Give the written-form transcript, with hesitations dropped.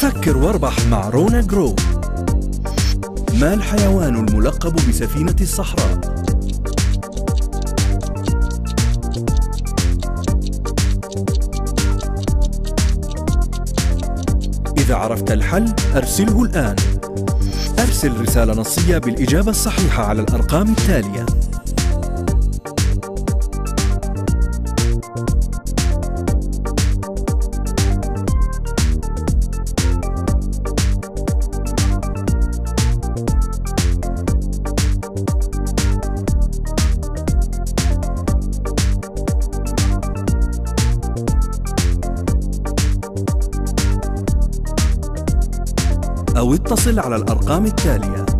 فكر واربح مع رونا جروب. ما الحيوان الملقب بسفينة الصحراء؟ إذا عرفت الحل أرسله الآن. أرسل رسالة نصية بالإجابة الصحيحة على الأرقام التالية: 2 أو اتصل على الأرقام التالية.